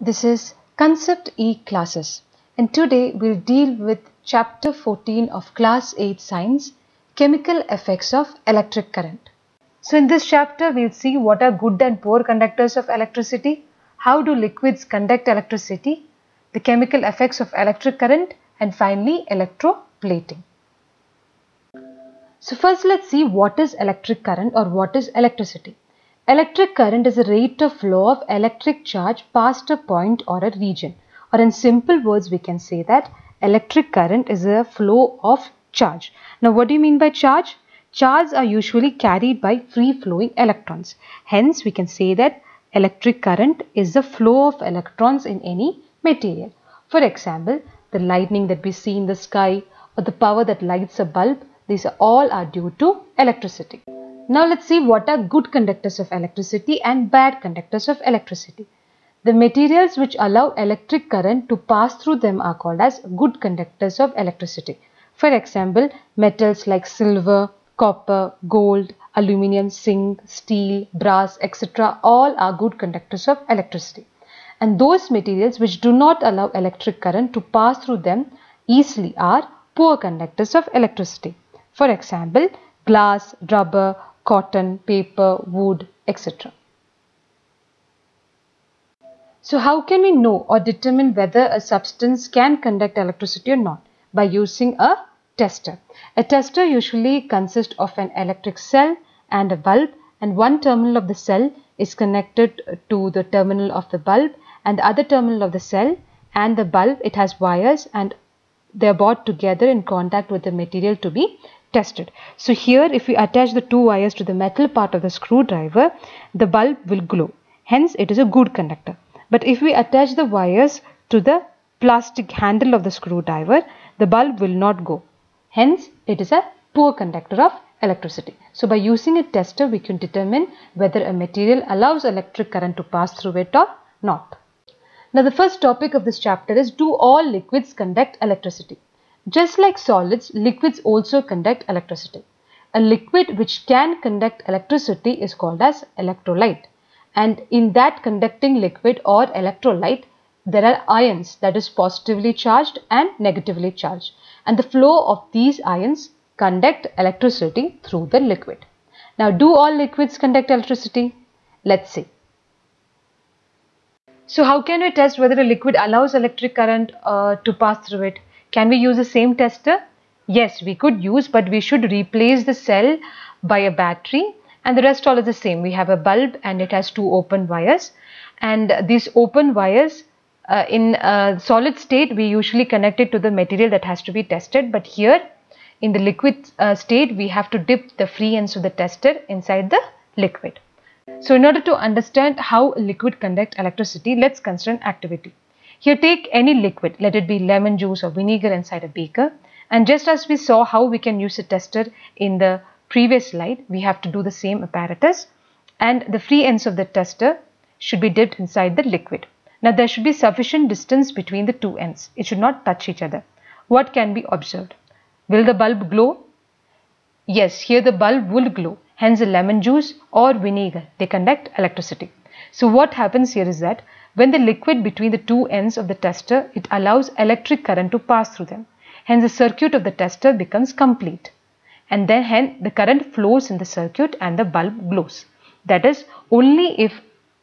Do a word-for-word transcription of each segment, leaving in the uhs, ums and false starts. This is Concept E Classes, and today we'll deal with Chapter fourteen of Class eight Science, Chemical Effects of Electric Current. So in this chapter we'll see what are good and poor conductors of electricity, how do liquids conduct electricity, the chemical effects of electric current, and finally electroplating. So first let's see what is electric current or what is electricity. Electric current is the rate of flow of electric charge past a point or a region, or in simple words we can say that electric current is a flow of charge. Now what do you mean by charge? Charges are usually carried by free flowing electrons. Hence we can say that electric current is the flow of electrons in any material. For example, the lightning that we see in the sky or the power that lights a bulb, these are all are due to electricity. Now let's see what are good conductors of electricity and bad conductors of electricity. The materials which allow electric current to pass through them are called as good conductors of electricity. For example, metals like silver, copper, gold, aluminium, zinc, steel, brass, et cetera all are good conductors of electricity. And those materials which do not allow electric current to pass through them easily are poor conductors of electricity. For example, glass, rubber, cotton, paper, wood, et cetera. So how can we know or determine whether a substance can conduct electricity or not? By using a tester. A tester usually consists of an electric cell and a bulb, and one terminal of the cell is connected to the terminal of the bulb, and the other terminal of the cell and the bulb, it has wires and they are brought together in contact with the material to be tested. So here if we attach the two wires to the metal part of the screwdriver, the bulb will glow. Hence it is a good conductor. But if we attach the wires to the plastic handle of the screwdriver, the bulb will not go. Hence it is a poor conductor of electricity. So by using a tester we can determine whether a material allows electric current to pass through it or not. Now the first topic of this chapter is, do all liquids conduct electricity? Just like solids, liquids also conduct electricity. A liquid which can conduct electricity is called as electrolyte. And in that conducting liquid or electrolyte, there are ions, that is positively charged and negatively charged. And the flow of these ions conduct electricity through the liquid. Now, do all liquids conduct electricity? Let's see. So how can we test whether a liquid allows electric current uh, to pass through it? Can we use the same tester? Yes, we could use, but we should replace the cell by a battery, and the rest all is the same. We have a bulb and it has two open wires, and these open wires uh, in uh, solid state we usually connect it to the material that has to be tested, but here in the liquid uh, state we have to dip the free ends of the tester inside the liquid. So in order to understand how liquid conducts electricity, let's consider an activity. Here take any liquid, let it be lemon juice or vinegar inside a beaker, and just as we saw how we can use a tester in the previous slide, we have to do the same apparatus, and the free ends of the tester should be dipped inside the liquid. Now there should be sufficient distance between the two ends, it should not touch each other. What can be observed? Will the bulb glow? Yes, here the bulb will glow, hence the lemon juice or vinegar, they conduct electricity. So what happens here is that when the liquid between the two ends of the tester, it allows electric current to pass through them. Hence the circuit of the tester becomes complete. And then hence the current flows in the circuit and the bulb glows. That is, only if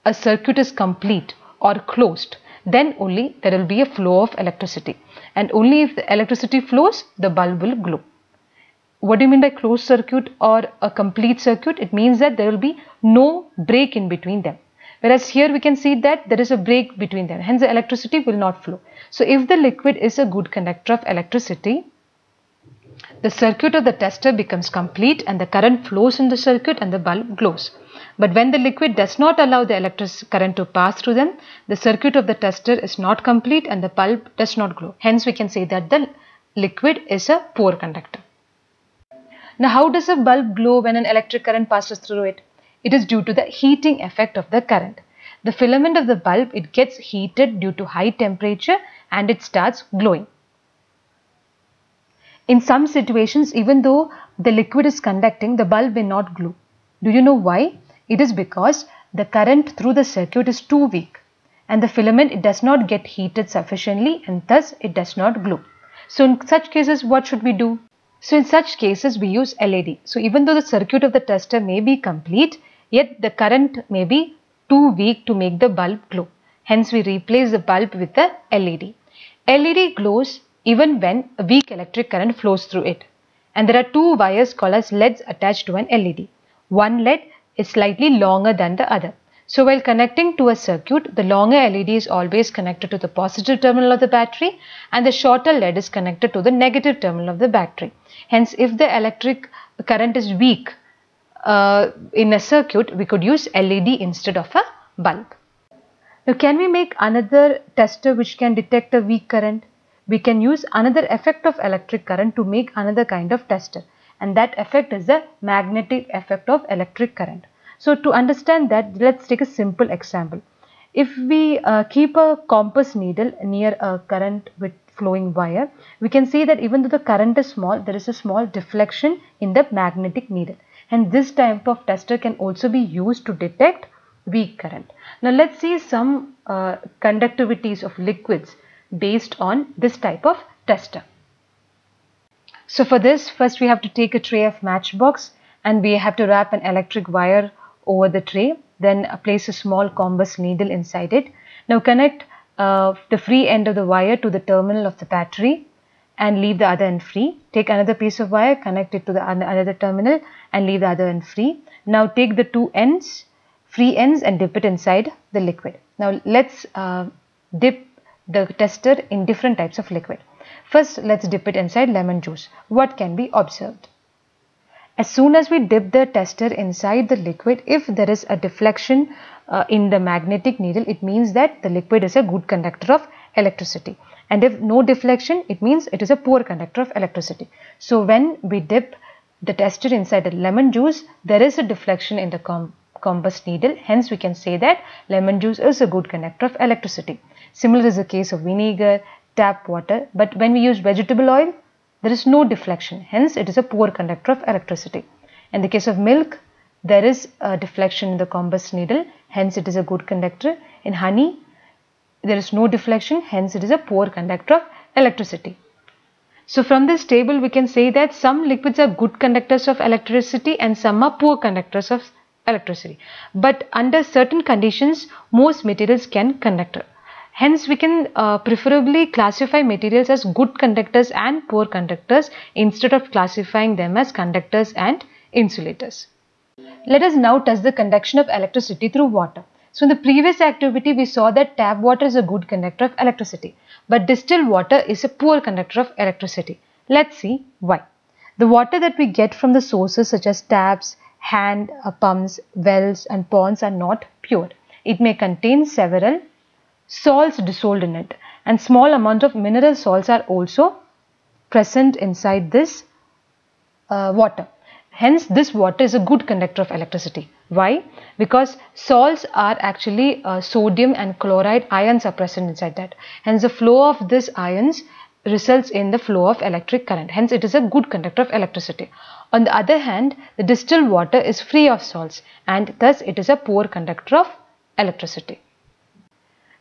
a circuit is complete or closed, then only there will be a flow of electricity. And only if the electricity flows, the bulb will glow. What do you mean by closed circuit or a complete circuit? It means that there will be no break in between them. Whereas here we can see that there is a break between them, hence the electricity will not flow. So if the liquid is a good conductor of electricity, the circuit of the tester becomes complete and the current flows in the circuit and the bulb glows. But when the liquid does not allow the electric current to pass through them, the circuit of the tester is not complete and the bulb does not glow. Hence we can say that the liquid is a poor conductor. Now how does a bulb glow when an electric current passes through it? It is due to the heating effect of the current. The filament of the bulb, it gets heated due to high temperature and it starts glowing. In some situations, even though the liquid is conducting, the bulb may not glow. Do you know why? It is because the current through the circuit is too weak and the filament, it does not get heated sufficiently and thus it does not glow. So in such cases, what should we do? So in such cases, we use L E D. So even though the circuit of the tester may be complete, yet the current may be too weak to make the bulb glow. Hence, we replace the bulb with the L E D. L E D glows even when a weak electric current flows through it. And there are two wires called as leads attached to an L E D. One lead is slightly longer than the other. So while connecting to a circuit, the longer L E D is always connected to the positive terminal of the battery and the shorter lead is connected to the negative terminal of the battery. Hence, if the electric current is weak uh, in a circuit, we could use L E D instead of a bulb. Now, can we make another tester which can detect a weak current? We can use another effect of electric current to make another kind of tester, and that effect is the magnetic effect of electric current. So to understand that, let's take a simple example. If we uh, keep a compass needle near a current with flowing wire, we can see that even though the current is small, there is a small deflection in the magnetic needle. And this type of tester can also be used to detect weak current. Now let's see some uh, conductivities of liquids based on this type of tester. So for this, first we have to take a tray of matchbox and we have to wrap an electric wire over the tray, then place a small compass needle inside it. Now connect uh, the free end of the wire to the terminal of the battery and leave the other end free. Take another piece of wire, connect it to the another terminal and leave the other end free. Now take the two ends, free ends, and dip it inside the liquid. Now let's uh, dip the tester in different types of liquid. First, let's dip it inside lemon juice. What can be observed? As soon as we dip the tester inside the liquid, if there is a deflection uh, in the magnetic needle, it means that the liquid is a good conductor of electricity. And if no deflection, it means it is a poor conductor of electricity. So when we dip the tester inside the lemon juice, there is a deflection in the com compass needle. Hence, we can say that lemon juice is a good conductor of electricity. Similar is the case of vinegar, tap water. But when we use vegetable oil, there is no deflection, hence it is a poor conductor of electricity. In the case of milk, there is a deflection in the compass needle, hence it is a good conductor. In honey, there is no deflection, hence it is a poor conductor of electricity. So from this table, we can say that some liquids are good conductors of electricity and some are poor conductors of electricity. But under certain conditions, most materials can conduct. Hence, we can uh, preferably classify materials as good conductors and poor conductors instead of classifying them as conductors and insulators. Let us now test the conduction of electricity through water. So, in the previous activity, we saw that tap water is a good conductor of electricity, but distilled water is a poor conductor of electricity. Let's see why. The water that we get from the sources such as taps, hand pumps, wells and ponds are not pure. It may contain several salts dissolved in it, and small amount of mineral salts are also present inside this uh, water. Hence, this water is a good conductor of electricity. Why? Because salts are actually uh, sodium and chloride ions are present inside that. Hence, the flow of these ions results in the flow of electric current. Hence, it is a good conductor of electricity. On the other hand, the distilled water is free of salts and thus it is a poor conductor of electricity.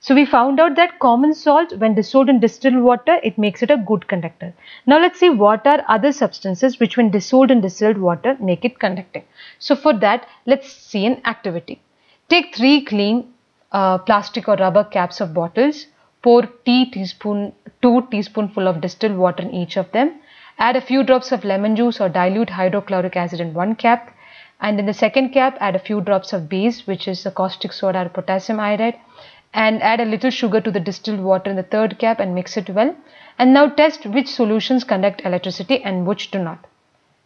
So we found out that common salt, when dissolved in distilled water, it makes it a good conductor. Now let's see what are other substances which when dissolved in distilled water make it conducting. So for that, let's see an activity. Take three clean uh, plastic or rubber caps of bottles, pour tea teaspoon, two teaspoonful of distilled water in each of them, add a few drops of lemon juice or dilute hydrochloric acid in one cap, and in the second cap add a few drops of base, which is the caustic soda or potassium iodide, and add a little sugar to the distilled water in the third cap and mix it well. And now test which solutions conduct electricity and which do not,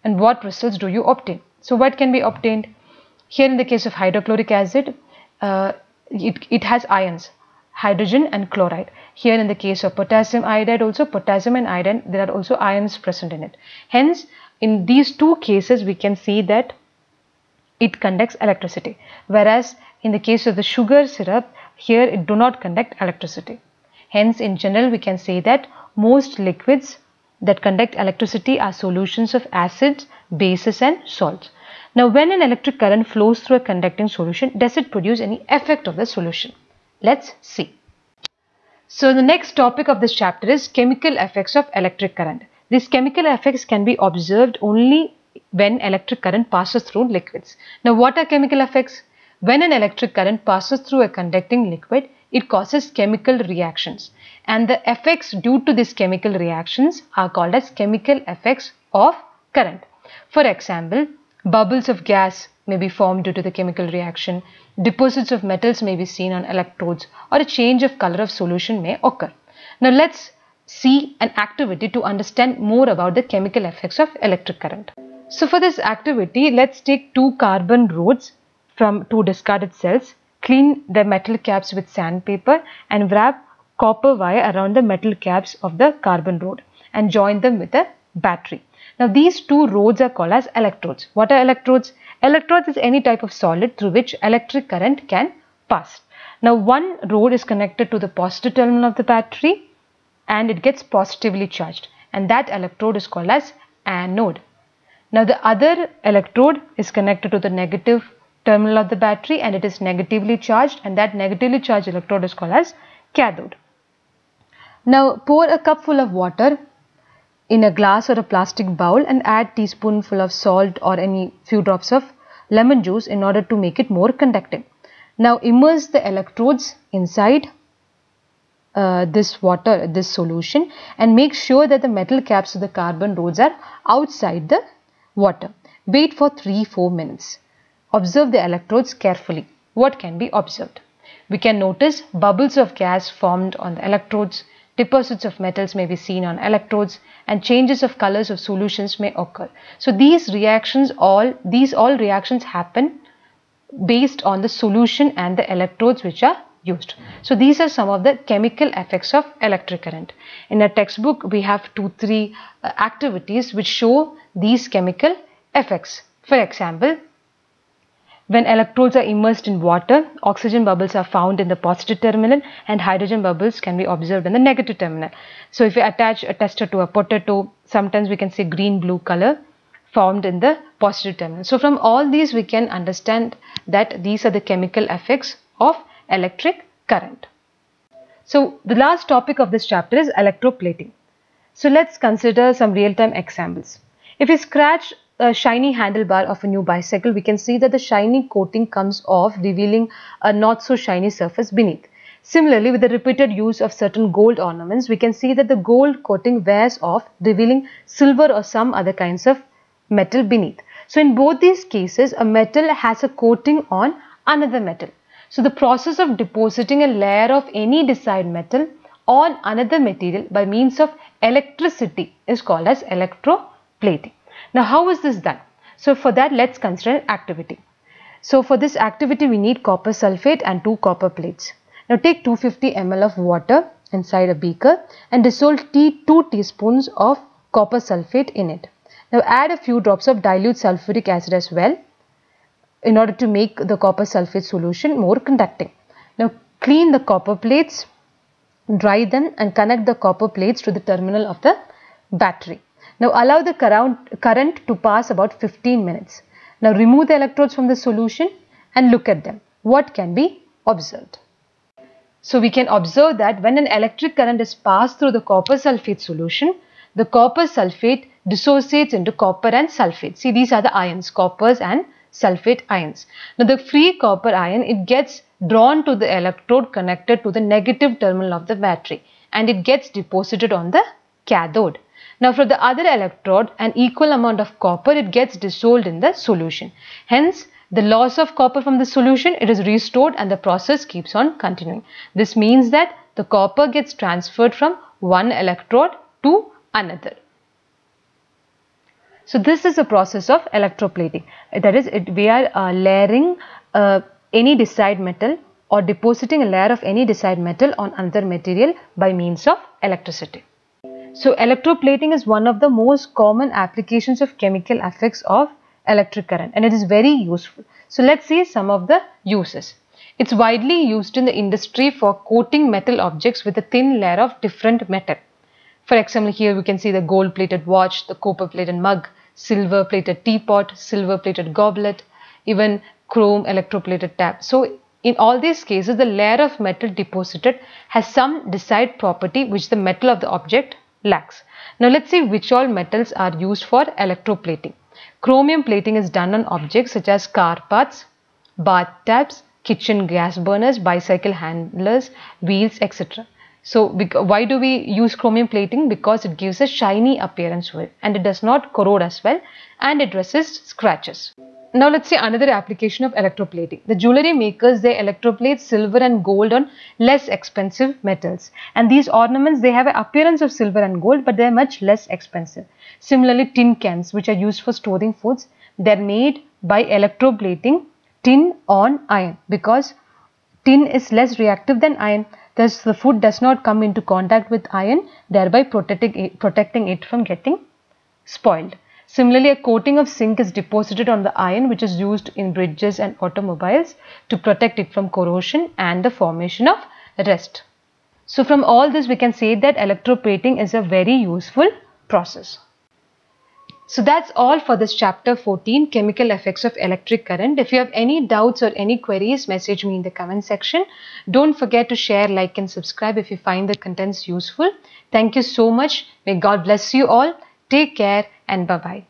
and what results do you obtain. So what can be obtained? Here in the case of hydrochloric acid, uh, it, it has ions, hydrogen and chloride. Here in the case of potassium iodide, also potassium and iodine, there are also ions present in it. Hence, in these two cases, we can see that it conducts electricity, whereas in the case of the sugar syrup, here it do not conduct electricity. Hence, in general, we can say that most liquids that conduct electricity are solutions of acids, bases and salts. Now, when an electric current flows through a conducting solution, does it produce any effect of the solution? Let's see. So the next topic of this chapter is chemical effects of electric current. These chemical effects can be observed only when electric current passes through liquids. Now what are chemical effects? When an electric current passes through a conducting liquid, it causes chemical reactions, and the effects due to these chemical reactions are called as chemical effects of current. For example, bubbles of gas may be formed due to the chemical reaction, deposits of metals may be seen on electrodes, or a change of color of solution may occur. Now let's see an activity to understand more about the chemical effects of electric current. So for this activity, let's take two carbon rods from two discarded cells, clean the metal caps with sandpaper, and wrap copper wire around the metal caps of the carbon rod and join them with a battery. Now these two rods are called as electrodes. What are electrodes? Electrodes is any type of solid through which electric current can pass. Now one rod is connected to the positive terminal of the battery and it gets positively charged, and that electrode is called as anode. Now the other electrode is connected to the negative terminal of the battery and it is negatively charged, and that negatively charged electrode is called as cathode. Now pour a cup full of water in a glass or a plastic bowl and add teaspoonful of salt or any few drops of lemon juice in order to make it more conductive. Now immerse the electrodes inside uh, this water, this solution, and make sure that the metal caps of the carbon rods are outside the water. Wait for three to four minutes. Observe the electrodes carefully. What can be observed? We can notice bubbles of gas formed on the electrodes. Deposits of metals may be seen on electrodes, and changes of colors of solutions may occur. So these reactions all these all reactions happen based on the solution and the electrodes which are used. So these are some of the chemical effects of electric current. In a textbook we have two three uh, activities which show these chemical effects. For example, when electrodes are immersed in water, oxygen bubbles are found in the positive terminal and hydrogen bubbles can be observed in the negative terminal. So if we attach a tester to a potato, sometimes we can see green blue color formed in the positive terminal. So from all these we can understand that these are the chemical effects of electric current. So the last topic of this chapter is electroplating. So let's consider some real-time examples. If we scratch a shiny handlebar of a new bicycle, we can see that the shiny coating comes off, revealing a not so shiny surface beneath. Similarly, with the repeated use of certain gold ornaments, we can see that the gold coating wears off, revealing silver or some other kinds of metal beneath. So in both these cases, a metal has a coating on another metal. So the process of depositing a layer of any desired metal on another material by means of electricity is called as electroplating. Now how is this done? So for that, let's consider an activity. So for this activity we need copper sulfate and two copper plates. Now take two hundred fifty milliliters of water inside a beaker and dissolve two teaspoons of copper sulfate in it. Now add a few drops of dilute sulfuric acid as well in order to make the copper sulfate solution more conducting. Now clean the copper plates, dry them, and connect the copper plates to the terminal of the battery. Now allow the current to pass about fifteen minutes. Now remove the electrodes from the solution and look at them. What can be observed? So we can observe that when an electric current is passed through the copper sulfate solution, the copper sulfate dissociates into copper and sulfate. See, these are the ions, coppers and sulfate ions. Now the free copper ion, it gets drawn to the electrode connected to the negative terminal of the battery and it gets deposited on the cathode. Now from the other electrode, an equal amount of copper, it gets dissolved in the solution. Hence, the loss of copper from the solution, it is restored and the process keeps on continuing. This means that the copper gets transferred from one electrode to another. So this is the process of electroplating. That is, it, we are uh, layering uh, any desired metal or depositing a layer of any desired metal on another material by means of electricity. So electroplating is one of the most common applications of chemical effects of electric current, and it is very useful. So let's see some of the uses. It's widely used in the industry for coating metal objects with a thin layer of different metal. For example, here we can see the gold plated watch, the copper plated mug, silver plated teapot, silver plated goblet, even chrome electroplated tap. So In all these cases, the layer of metal deposited has some desired property which the metal of the object lacks. Now let's see which all metals are used for electroplating. Chromium plating is done on objects such as car parts, bathtubs, kitchen gas burners, bicycle handlers, wheels, et cetera. So why do we use chromium plating? Because it gives a shiny appearance to it, and it does not corrode as well, and it resists scratches. Now let's see another application of electroplating. The jewellery makers, they electroplate silver and gold on less expensive metals. And these ornaments, they have an appearance of silver and gold, but they are much less expensive. Similarly, tin cans, which are used for storing foods, they are made by electroplating tin on iron, because tin is less reactive than iron. Thus, the food does not come into contact with iron, thereby protecting it, protecting it from getting spoiled. Similarly, a coating of zinc is deposited on the iron, which is used in bridges and automobiles to protect it from corrosion and the formation of rust. So from all this, we can say that electroplating is a very useful process. So that's all for this chapter fourteen, Chemical Effects of Electric Current. If you have any doubts or any queries, message me in the comment section. Don't forget to share, like and subscribe if you find the contents useful. Thank you so much. May God bless you all. Take care and bye-bye.